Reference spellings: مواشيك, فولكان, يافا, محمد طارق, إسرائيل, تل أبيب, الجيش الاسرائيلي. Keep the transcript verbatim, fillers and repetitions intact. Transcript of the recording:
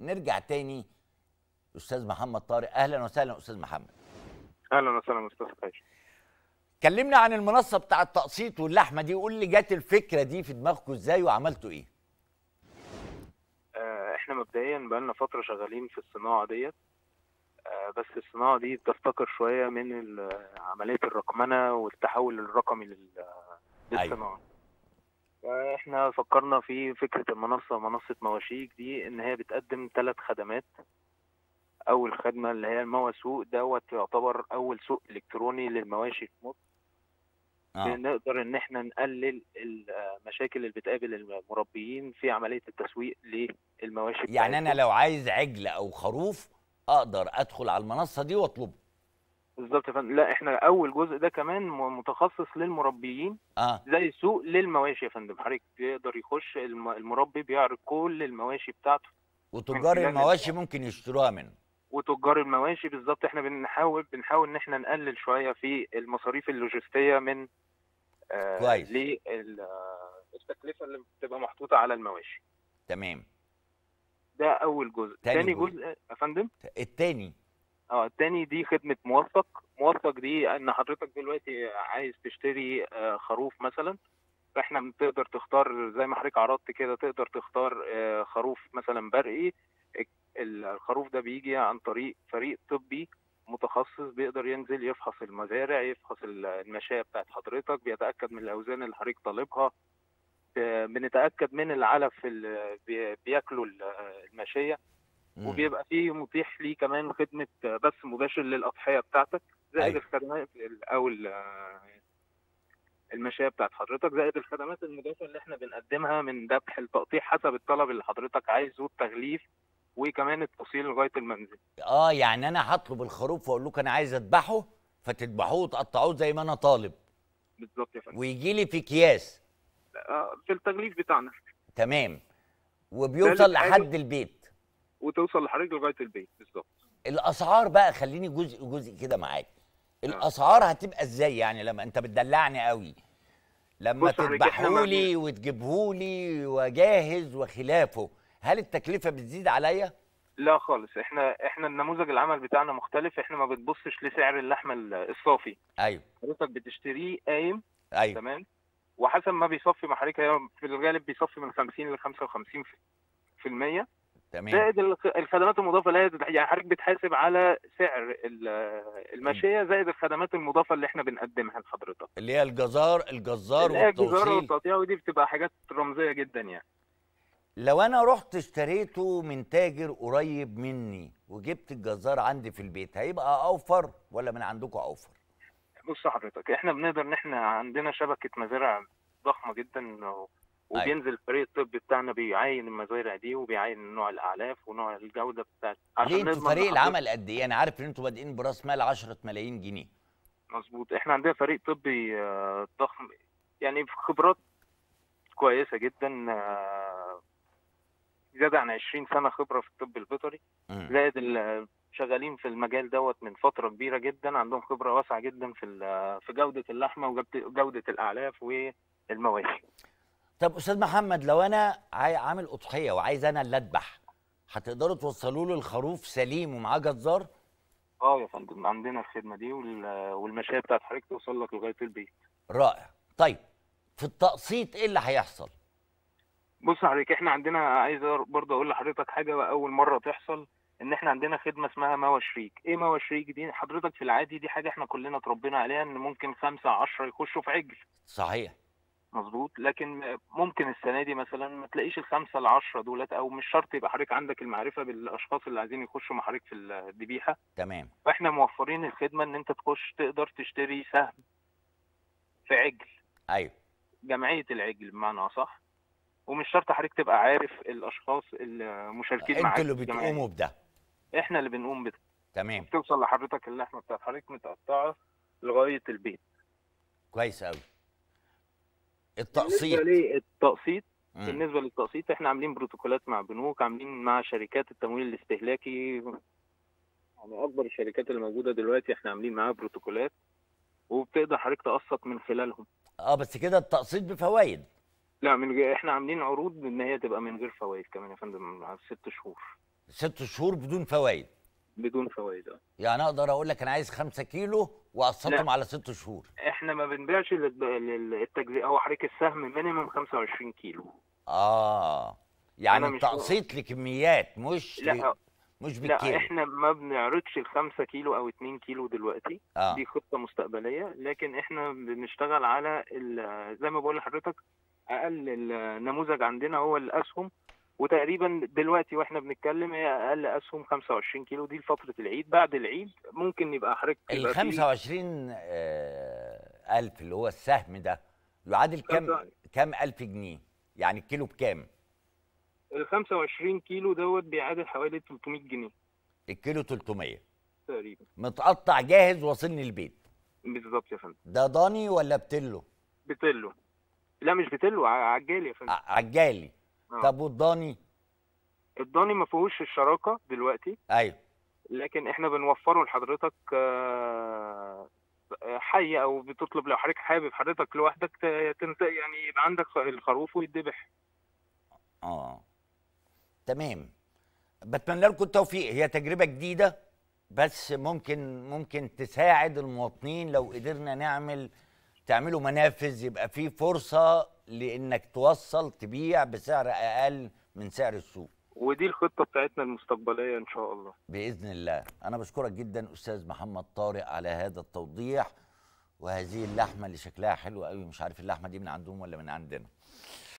نرجع تاني. أستاذ محمد طارق، أهلا وسهلا أستاذ محمد. أهلا وسهلا أستاذ خير. كلمنا عن المنصة بتاع التقسيط واللحمة دي، قول لي جت الفكرة دي في دماغكم إزاي وعملتوا إيه؟ آه إحنا مبدئيا بقالنا فترة شغالين في الصناعة ديت، آه بس الصناعة دي بتفتقر شوية من عملية الرقمنة والتحول الرقمي للصناعة. أيوة. احنا فكرنا في فكرة المنصة، منصة مواشيك دي، ان هي بتقدم ثلاث خدمات. اول خدمة اللي هي الموا سوق، دوت يعتبر اول سوق الكتروني للمواشي في مصر. آه. نقدر ان احنا نقلل المشاكل اللي بتقابل المربيين في عملية التسويق للمواشي. يعني انا لو عايز عجل او خروف اقدر ادخل على المنصة دي واطلبه. بالظبط يا فندم. لا احنا اول جزء ده كمان متخصص للمربيين. آه. زي سوق للمواشي يا فندم، حضرتك يقدر يخش المربي بيعرض كل المواشي بتاعته، وتجار المواشي ممكن يشتروها منه، وتجار المواشي. بالظبط. احنا بنحاول بنحاول ان احنا نقلل شويه في المصاريف اللوجستيه من آه كويس للتكلفه اللي بتبقى محطوطه على المواشي. تمام. ده اول جزء. تاني جزء يا فندم، التاني اه التاني دي خدمة موثق. موثق دي ان حضرتك دلوقتي عايز تشتري خروف مثلا، فاحنا بتقدر تختار زي ما حضرتك عرضت كده، تقدر تختار خروف مثلا برقي. الخروف ده بيجي عن طريق فريق طبي متخصص بيقدر ينزل يفحص المزارع، يفحص المشاية بتاعت حضرتك، بيتأكد من الأوزان اللي حضرتك طالبها، بنتأكد من العلف اللي بياكلوا المشاية، وبيبقى فيه متيح ليه كمان خدمه بث مباشر للاضحيه بتاعتك، زائد الخدمات او المشايه بتاعت حضرتك، زائد الخدمات المضافه اللي احنا بنقدمها من ذبح لتقطيع حسب الطلب اللي حضرتك عايزه، التغليف، وكمان التوصيل لغايه المنزل. اه يعني انا هطلب الخروف واقول لكم انا عايز اذبحه، فتذبحوه وتقطعوه زي ما انا طالب. بالظبط يا فندم. ويجي لي في اكياس. آه في التغليف بتاعنا. تمام. وبيوصل لحد البيت. وتوصل لحضرتك لغايه البيت. بالظبط. الاسعار بقى، خليني جزء جزء كده معاك. الاسعار هتبقى ازاي؟ يعني لما انت بتدلعني قوي، لما تذبحولي وتجيبهولي وجاهز وخلافه، هل التكلفه بتزيد عليا؟ لا خالص. احنا احنا النموذج العمل بتاعنا مختلف. احنا ما بنبصش لسعر اللحمه الصافي. ايوه. حضرتك بتشتريه قايم. ايوه. تمام. وحسب ما بيصفي مع حضرتك، في الغالب بيصفي من خمسين ل خمسة وخمسين في المية. تمام. زائد الخدمات المضافه اللي هي يعني حضرتك بتحاسب على سعر الماشيه، زائد الخدمات المضافه اللي احنا بنقدمها لحضرتك، اللي هي الجزار الجزار والتوصيل. الجزار والتقطيع، ودي بتبقى حاجات رمزيه جدا. يعني لو انا رحت اشتريته من تاجر قريب مني وجبت الجزار عندي في البيت، هيبقى اوفر ولا من عندكم اوفر؟ بص حضرتك، احنا بنقدر ان احنا عندنا شبكه مزارع ضخمه جدا، وبينزل الفريق الطبي بتاعنا بيعاين المزارع دي، وبيعاين نوع الاعلاف ونوع الجوده بتاعت. ليه انتوا فريق العمل قد ايه؟ انا عارف ان انتوا بادئين براس مال عشرة ملايين جنيه. مظبوط. احنا عندنا فريق طبي ضخم، يعني خبرات كويسه جدا، زياده عن عشرين سنة خبره في الطب البيطري، زائد شغالين في المجال دوت من فتره كبيره جدا، عندهم خبره واسعه جدا في في جوده اللحمه وجوده الاعلاف والمواشي. طب استاذ محمد، لو انا عامل اضحيه وعايز انا اللي اذبح، هتقدروا توصلوا له الخروف سليم ومعاه جزار؟ اه يا فندم، عندنا الخدمه دي، والمشايه بتاعت حضرتك توصل لك لغايه البيت. رائع. طيب في التقسيط ايه اللي هيحصل؟ بص حضرتك، احنا عندنا، عايز برضه اقول لحضرتك حاجه بقى اول مره تحصل، ان احنا عندنا خدمه اسمها موا شريك. ايه موا شريك دي؟ حضرتك في العادي دي حاجه احنا كلنا اتربينا عليها، ان ممكن خمسه عشرة يخشوا في عجل. صحيح. مظبوط. لكن ممكن السنه دي مثلا ما تلاقيش الخمسه العشرة دولت، او مش شرط يبقى حضرتك عندك المعرفه بالاشخاص اللي عايزين يخشوا مع حضرتك في الذبيحه. تمام. فاحنا موفرين الخدمه ان انت تخش تقدر تشتري سهم في عجل. ايوه. جمعيه العجل بمعنى اصح، ومش شرط حضرتك تبقى عارف الاشخاص المشاركين معاك. انتوا اللي بتقوموا بده؟ احنا اللي بنقوم بده. تمام. بتوصل لحضرتك اللحمه بتاعت حضرتك متقطعه لغايه البيت. كويس قوي. التقسيط، بالنسبه للتقسيط بالنسبه للتقسيط احنا عاملين بروتوكولات مع بنوك، عاملين مع شركات التمويل الاستهلاكي، يعني اكبر الشركات اللي موجوده دلوقتي احنا عاملين معاها بروتوكولات، وبتقدر حضرتك تقسط من خلالهم. اه بس كده التقسيط بفوايد؟ لا، من احنا عاملين عروض ان هي تبقى من غير فوايد كمان يا فندم، على ست شهور. ست شهور بدون فوائد. بدون فوائد اه. يعني اقدر اقول لك انا عايز خمسة كيلو واقسطهم على ست شهور. احنا ما بنبيعش للتجزئه، هو حريك السهم مينيمم خمسة وعشرين كيلو. اه يعني التقسيط لكميات مش لا مش بالكيلو. لا احنا ما بنعرضش ال خمسة كيلو او اتنين كيلو دلوقتي، آه. دي خطه مستقبليه، لكن احنا بنشتغل على زي ما بقول لحضرتك اقل النموذج عندنا هو الاسهم، وتقريبا دلوقتي واحنا بنتكلم هي اقل اسهم خمسة وعشرين كيلو، دي لفتره العيد. بعد العيد ممكن يبقى حضرتك ال خمسة وعشرين ألف اللي هو السهم ده يعادل كام كام ألف جنيه؟ يعني الكيلو بكام؟ ال خمسة وعشرين كيلو دوت بيعادل حوالي تلتمية جنيه. الكيلو تلتمية تقريبا، متقطع جاهز واصلني البيت. بالظبط يا فندم. ده ضاني ولا بتلو؟ بتلو. لا مش بتلو، عجالي يا فندم. عجالي. آه. طب والضاني؟ الضاني ما فيهوش الشراكه دلوقتي. ايوه. لكن احنا بنوفره لحضرتك حي، او بتطلب لو حضرتك حابب حضرتك لوحدك يعني يبقى عندك الخروف ويتذبح. اه. تمام. بتمنى لكم التوفيق، هي تجربه جديده بس ممكن ممكن تساعد المواطنين لو قدرنا نعمل تعملوا منافذ يبقى في فرصه لانك توصل تبيع بسعر اقل من سعر السوق. ودي الخطه بتاعتنا المستقبليه ان شاء الله. باذن الله. انا بشكرك جدا استاذ محمد طارق على هذا التوضيح وهذه اللحمه اللي شكلها حلو قوي، مش عارف اللحمه دي من عندهم ولا من عندنا.